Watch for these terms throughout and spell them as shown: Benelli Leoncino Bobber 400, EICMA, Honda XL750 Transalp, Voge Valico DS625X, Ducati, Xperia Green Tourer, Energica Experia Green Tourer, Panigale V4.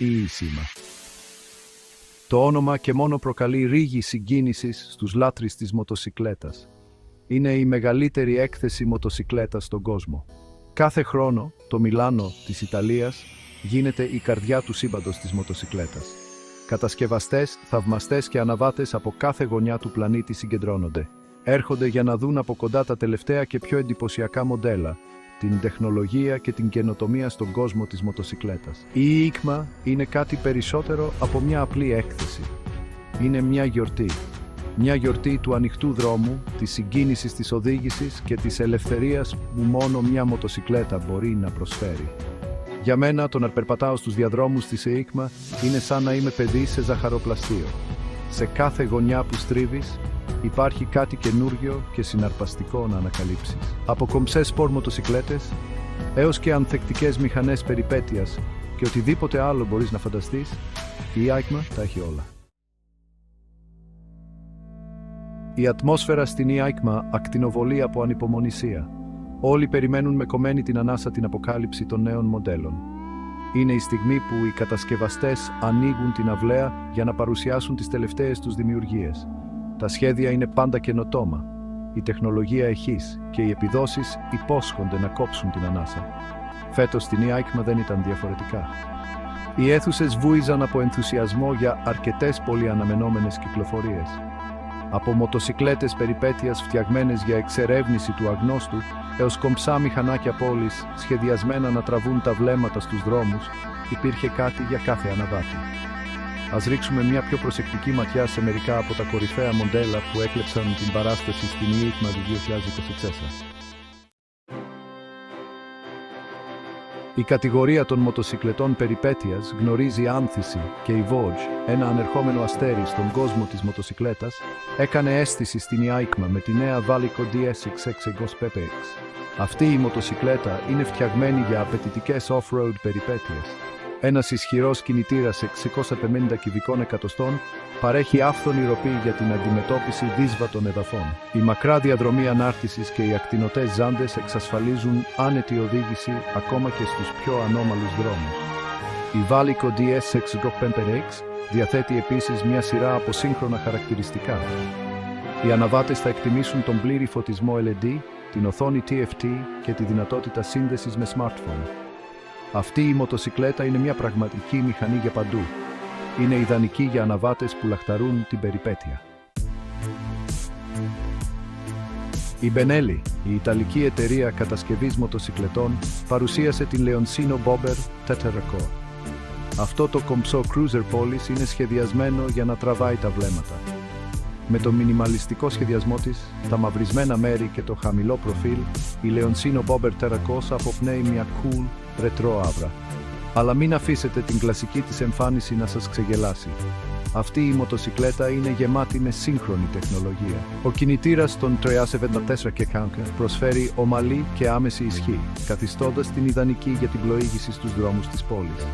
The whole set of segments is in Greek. EICMA. Το όνομα και μόνο προκαλεί ρίγη συγκίνησης στους λάτρεις της μοτοσικλέτας. Είναι η μεγαλύτερη έκθεση μοτοσικλέτας στον κόσμο. Κάθε χρόνο, το Μιλάνο της Ιταλίας γίνεται η καρδιά του σύμπαντος της μοτοσικλέτας. Κατασκευαστές, θαυμαστές και αναβάτες από κάθε γωνιά του πλανήτη συγκεντρώνονται. Έρχονται για να δουν από κοντά τα τελευταία και πιο εντυπωσιακά μοντέλα, την τεχνολογία και την καινοτομία στον κόσμο της μοτοσικλέτας. Η EICMA είναι κάτι περισσότερο από μια απλή έκθεση. Είναι μια γιορτή. Μια γιορτή του ανοιχτού δρόμου, της συγκίνησης της οδήγησης και της ελευθερίας που μόνο μια μοτοσικλέτα μπορεί να προσφέρει. Για μένα, το να περπατάω στους διαδρόμους της EICMA είναι σαν να είμαι παιδί σε ζαχαροπλαστείο. Σε κάθε γωνιά που στρίβεις, υπάρχει κάτι καινούργιο και συναρπαστικό να ανακαλύψεις. Από κομψές σπορ μοτοσικλέτες, έως και ανθεκτικές μηχανές περιπέτειας και οτιδήποτε άλλο μπορείς να φανταστείς, η EICMA τα έχει όλα. Η ατμόσφαιρα στην EICMA ακτινοβολεί από ανυπομονησία. Όλοι περιμένουν με κομμένη την ανάσα την αποκάλυψη των νέων μοντέλων. Είναι η στιγμή που οι κατασκευαστές ανοίγουν την αυλαία για να παρουσιάσουν τις τελευταίες τους δημιουργίες. Τα σχέδια είναι πάντα καινοτόμα. Η τεχνολογία εχείς και οι επιδόσεις υπόσχονται να κόψουν την ανάσα. Φέτος στην EICMA δεν ήταν διαφορετικά. Οι αίθουσες βούιζαν από ενθουσιασμό για αρκετές πολύ αναμενόμενες κυκλοφορίες. Από μοτοσικλέτες περιπέτειας φτιαγμένες για εξερεύνηση του αγνώστου, έως κομψά μηχανάκια πόλης σχεδιασμένα να τραβούν τα βλέμματα στους δρόμους, υπήρχε κάτι για κάθε αναβάτη. Ας ρίξουμε μια πιο προσεκτική ματιά σε μερικά από τα κορυφαία μοντέλα που έκλεψαν την παράσταση στην EICMA του 2024. Η κατηγορία των μοτοσικλετών περιπέτειας γνωρίζει άνθηση και η Voge, ένα ανερχόμενο αστέρι στον κόσμο της μοτοσικλέτας, έκανε αίσθηση στην EICMA με τη νέα Valico DS625X. Αυτή η μοτοσικλέτα είναι φτιαγμένη για απαιτητικές off-road περιπέτειες. Ένας ισχυρός κινητήρας 650 κυβικών εκατοστών παρέχει άφθονη ροπή για την αντιμετώπιση δύσβατων εδαφών. Η μακρά διαδρομή ανάρτησης και οι ακτινωτές ζάντες εξασφαλίζουν άνετη οδήγηση ακόμα και στους πιο ανώμαλους δρόμους. Η Valico DS625X διαθέτει επίσης μια σειρά από σύγχρονα χαρακτηριστικά. Οι αναβάτες θα εκτιμήσουν τον πλήρη φωτισμό LED, την οθόνη TFT και τη δυνατότητα σύνδεσης με smartphone. Αυτή η μοτοσικλέτα είναι μια πραγματική μηχανή για παντού. Είναι ιδανική για αναβάτες που λαχταρούν την περιπέτεια. Η Benelli, η Ιταλική εταιρεία κατασκευής μοτοσικλετών, παρουσίασε την Leoncino Bobber 400. Αυτό το κομψό cruiser πόλης είναι σχεδιασμένο για να τραβάει τα βλέμματα. Με το μινιμαλιστικό σχεδιασμό της, τα μαυρισμένα μέρη και το χαμηλό προφίλ, η Leoncino Bobber 400 αποπνέει μια cool, ρετρό άβρα. Αλλά μην αφήσετε την κλασική της εμφάνιση να σας ξεγελάσει. Αυτή η μοτοσικλέτα είναι γεμάτη με σύγχρονη τεχνολογία. Ο κινητήρας των 374 και Kanker προσφέρει ομαλή και άμεση ισχύ, καθιστώντας την ιδανική για την πλοήγηση στους δρόμους της πόλης.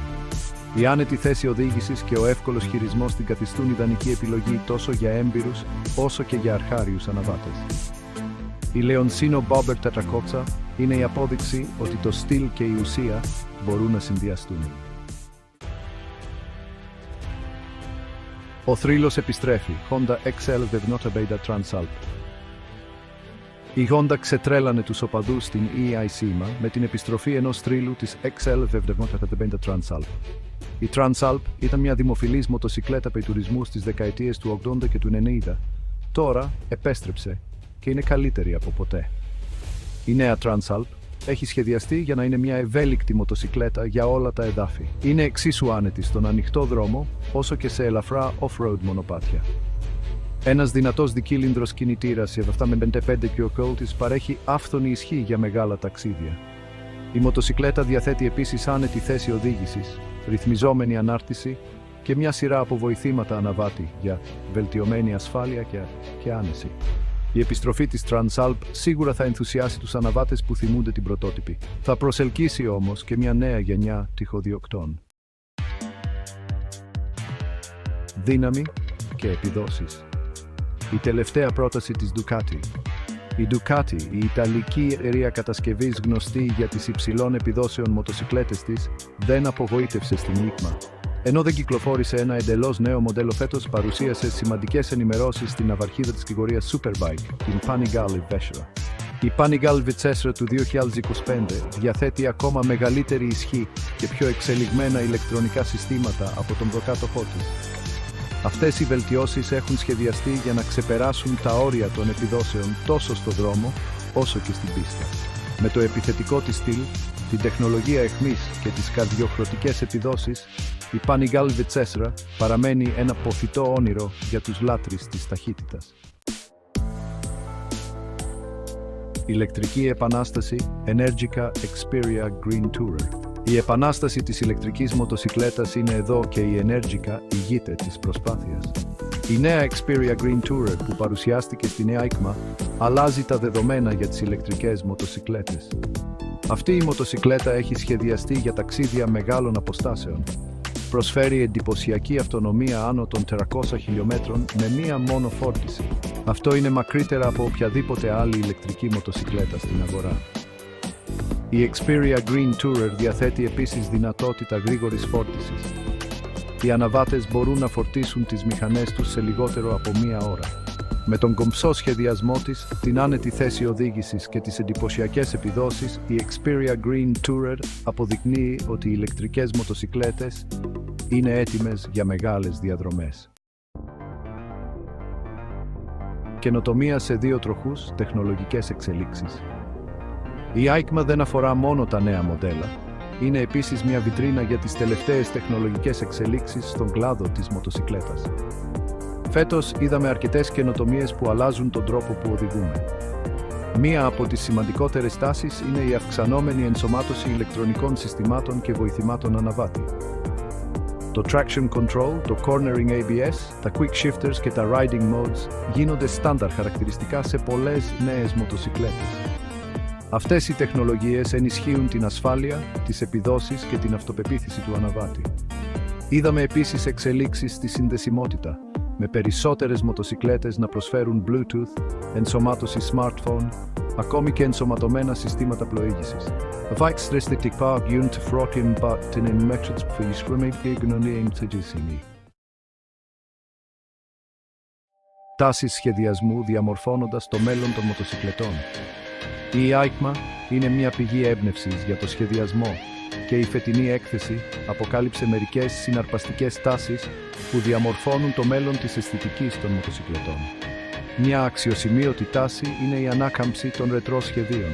Η άνετη θέση οδήγησης και ο εύκολος χειρισμός την καθιστούν ιδανική επιλογή τόσο για έμπειρους όσο και για αρχάριους αναβάτες. Η Leoncino Bobber 400 είναι η απόδειξη ότι το στυλ και η ουσία μπορούν να συνδυαστούν. Ο θρύλος επιστρέφει, Honda XL750 Transalp. Η Honda ξετρέλανε τους οπαδούς στην EICMA με την επιστροφή ενός θρύλου της XL750 Transalp. Η Transalp ήταν μια δημοφιλής μοτοσικλέτα περιτουρισμού στις δεκαετίες του 80 και του 90. Τώρα επέστρεψε και είναι καλύτερη από ποτέ. Η νέα Transalp έχει σχεδιαστεί για να είναι μια ευέλικτη μοτοσικλέτα για όλα τα εδάφη. Είναι εξίσου άνετη στον ανοιχτό δρόμο όσο και σε ελαφρά off-road μονοπάτια. Ένας δυνατός δικύλινδρος κινητήρας 755 κυβικών της παρέχει άφθονη ισχύ για μεγάλα ταξίδια. Η μοτοσικλέτα διαθέτει επίσης άνετη θέση οδήγησης, ρυθμιζόμενη ανάρτηση και μια σειρά από βοηθήματα αναβάτη για βελτιωμένη ασφάλεια και άνεση. Η επιστροφή της Transalp σίγουρα θα ενθουσιάσει τους αναβάτες που θυμούνται την πρωτότυπη. Θα προσελκύσει όμως και μια νέα γενιά τυχοδιοκτών. Δύναμη και επιδόσεις. Η τελευταία πρόταση της Ducati. Η Ducati, η Ιταλική εταιρεία κατασκευής γνωστή για τις υψηλών επιδόσεων μοτοσικλέτες της, δεν απογοήτευσε στην EICMA. Ενώ δεν κυκλοφόρησε ένα εντελώς νέο μοντέλο φέτος, παρουσίασε σημαντικές ενημερώσεις στην ναυαρχίδα της κατηγορίας Superbike, την Panigale V4. Η Panigale V4 του 2025 διαθέτει ακόμα μεγαλύτερη ισχύ και πιο εξελιγμένα ηλεκτρονικά συστήματα από τον προκάτοχό της. Αυτές οι βελτιώσεις έχουν σχεδιαστεί για να ξεπεράσουν τα όρια των επιδόσεων τόσο στο δρόμο όσο και στην πίστα. Με το επιθετικό της στυλ, την τεχνολογία αιχμής και τις καρδιοχρωτικές επιδόσεις, η Panigale V4 παραμένει ένα ποφητό όνειρο για τους λάτρεις της ταχύτητας. Ηλεκτρική επανάσταση Energica Experia Green Tourer. Η επανάσταση της ηλεκτρικής μοτοσικλέτας είναι εδώ και η Energica ηγείται της προσπάθειας. Η νέα Xperia Green Tourer που παρουσιάστηκε στην EICMA αλλάζει τα δεδομένα για τις ηλεκτρικές μοτοσικλέτες. Αυτή η μοτοσικλέτα έχει σχεδιαστεί για ταξίδια μεγάλων αποστάσεων. Προσφέρει εντυπωσιακή αυτονομία άνω των 400 χιλιόμετρων με μία μόνο φόρτιση. Αυτό είναι μακρύτερα από οποιαδήποτε άλλη ηλεκτρική μοτοσικλέτα στην αγορά. Η Xperia Green Tourer διαθέτει επίσης δυνατότητα γρήγορης φόρτισης. Οι αναβάτες μπορούν να φορτίσουν τις μηχανές τους σε λιγότερο από μία ώρα. Με τον κομψό σχεδιασμό της, την άνετη θέση οδήγησης και τις εντυπωσιακές επιδόσεις, η Xperia Green Tourer αποδεικνύει ότι οι ηλεκτρικές μοτοσικλέτες είναι έτοιμες για μεγάλες διαδρομές. Καινοτομία σε δύο τροχούς, τεχνολογικές εξελίξεις. Η EICMA δεν αφορά μόνο τα νέα μοντέλα. Είναι επίσης μια βιτρίνα για τις τελευταίες τεχνολογικές εξελίξεις στον κλάδο της μοτοσικλέτας. Φέτος είδαμε αρκετές καινοτομίες που αλλάζουν τον τρόπο που οδηγούμε. Μία από τις σημαντικότερες τάσεις είναι η αυξανόμενη ενσωμάτωση ηλεκτρονικών συστημάτων και βοηθημάτων αναβάτη. Το Traction Control, το Cornering ABS, τα Quick Shifters και τα Riding Modes γίνονται στάνταρ χαρακτηριστικά σε πολλές νέες μοτοσικλέτες. Αυτές οι τεχνολογίες ενισχύουν την ασφάλεια, τις επιδόσεις και την αυτοπεποίθηση του αναβάτη. Είδαμε επίσης εξελίξεις στη συνδεσιμότητα, με περισσότερες μοτοσικλέτες να προσφέρουν Bluetooth, ενσωμάτωση smartphone, ακόμη και ενσωματωμένα συστήματα πλοήγησης. Τάσεις σχεδιασμού διαμορφώνοντας το μέλλον των μοτοσικλετών. Η EICMA είναι μια πηγή έμπνευσης για το σχεδιασμό και η φετινή έκθεση αποκάλυψε μερικές συναρπαστικές τάσεις που διαμορφώνουν το μέλλον της αισθητικής των μοτοσικλετών. Μια αξιοσημείωτη τάση είναι η ανάκαμψη των ρετρό σχεδίων.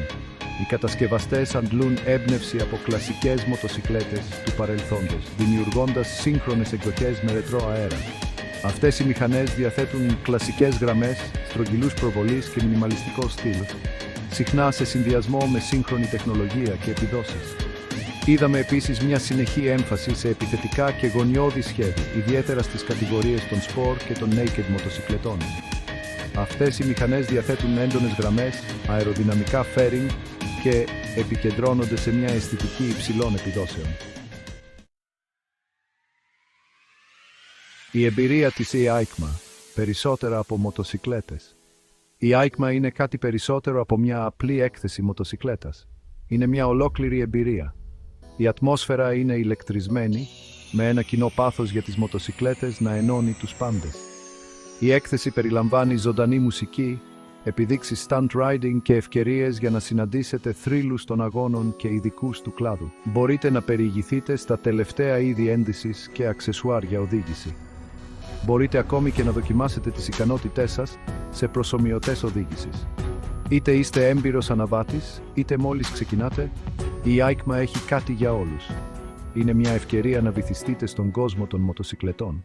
Οι κατασκευαστές αντλούν έμπνευση από κλασικές μοτοσικλέτες του παρελθόντος, δημιουργώντας σύγχρονες εκδοχές με ρετρό αέρα. Αυτές οι μηχανές διαθέτουν κλασικές γραμμές, στρογγυλούς προβολής και μινιμαλιστικό στυλ, συχνά σε συνδυασμό με σύγχρονη τεχνολογία και επιδόσεις. Είδαμε επίσης μια συνεχή έμφαση σε επιθετικά και γωνιώδη σχέδια, ιδιαίτερα στις κατηγορίες των σπορ και των naked μοτοσικλετών. Αυτές οι μηχανές διαθέτουν έντονες γραμμές, αεροδυναμικά fairing και επικεντρώνονται σε μια αισθητική υψηλών επιδόσεων. Η εμπειρία της EICMA, περισσότερα από μοτοσικλέτες. Η EICMA είναι κάτι περισσότερο από μια απλή έκθεση μοτοσικλέτας. Είναι μια ολόκληρη εμπειρία. Η ατμόσφαιρα είναι ηλεκτρισμένη, με ένα κοινό πάθος για τις μοτοσικλέτες να ενώνει τους πάντες. Η έκθεση περιλαμβάνει ζωντανή μουσική, επιδείξεις stunt riding και ευκαιρίες για να συναντήσετε θρύλους των αγώνων και ειδικούς του κλάδου. Μπορείτε να περιηγηθείτε στα τελευταία είδη ένδυσης και αξεσουάρ για οδήγηση. Μπορείτε ακόμη και να δοκιμάσετε τις ικανότητές σας σε προσομοιωτές οδήγησης. Είτε είστε έμπειρος αναβάτης, είτε μόλις ξεκινάτε, η EICMA έχει κάτι για όλους. Είναι μια ευκαιρία να βυθιστείτε στον κόσμο των μοτοσικλετών.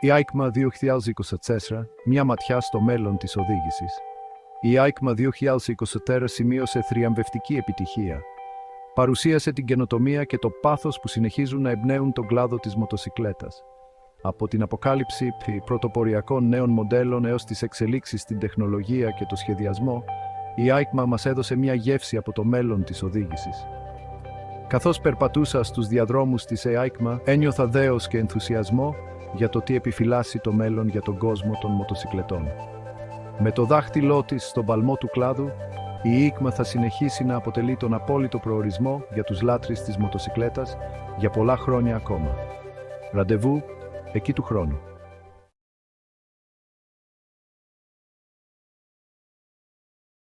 Η EICMA 2024, μια ματιά στο μέλλον της οδήγησης. Η EICMA 2024 σημείωσε θριαμβευτική επιτυχία. Παρουσίασε την καινοτομία και το πάθος που συνεχίζουν να εμπνέουν τον κλάδο της μοτοσικλέτας. Από την αποκάλυψη πρωτοποριακών νέων μοντέλων έως τις εξελίξεις στην τεχνολογία και το σχεδιασμό, η EICMA μας έδωσε μια γεύση από το μέλλον της οδήγησης. Καθώς περπατούσα στους διαδρόμους της EICMA, ένιωθα δέος και ενθουσιασμό για το τι επιφυλάσσει το μέλλον για τον κόσμο των μοτοσικλετών. Με το δάχτυλό της στον παλμό του κλάδου, Η EICMA θα συνεχίσει να αποτελεί τον απόλυτο προορισμό για τους λάτρεις της μοτοσικλέτας για πολλά χρόνια ακόμα. Ραντεβού εκεί του χρόνου.